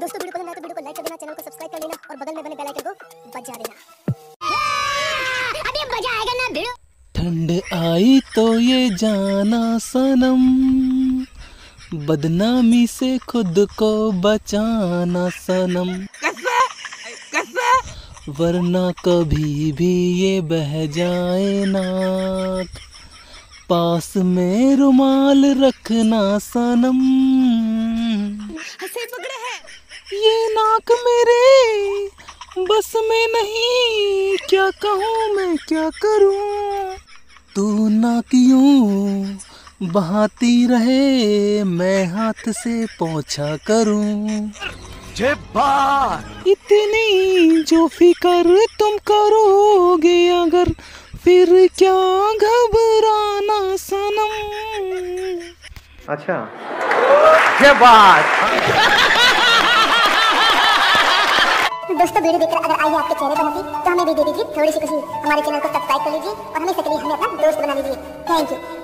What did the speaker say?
दोस्तों वीडियो पसंद आए तो वीडियो को लाइक कर देना, चैनल को सब्सक्राइब कर लेना और बगल में बने बेल आइकन को बजा देना। अभी बजाएगा ना वीडियो। ठंड आई तो ये जाना सनम, बदनामी से खुद को बचाना सनम, वरना कभी भी ये बह जाए नाक, पास में रुमाल रखना सनम। हंसे पकड़े हैं ये नाक मेरे बस में नहीं, क्या कहूँ मैं क्या करूँ, तू ना क्यों बहाती रहे, मैं हाथ से पोछा करूँ। इतनी जो फिक्र तुम करोगे अगर, फिर क्या घबराना सनम। अच्छा ये बात दोस्तों वीडियो देखकर अगर आई आपके चेहरे पर हंसी तो हमें भी दे दीजिए थोड़ी सी खुशी। हमारे चैनल को सब्सक्राइब कर लीजिए और हमें अपना दोस्त बना लीजिए। Thank you.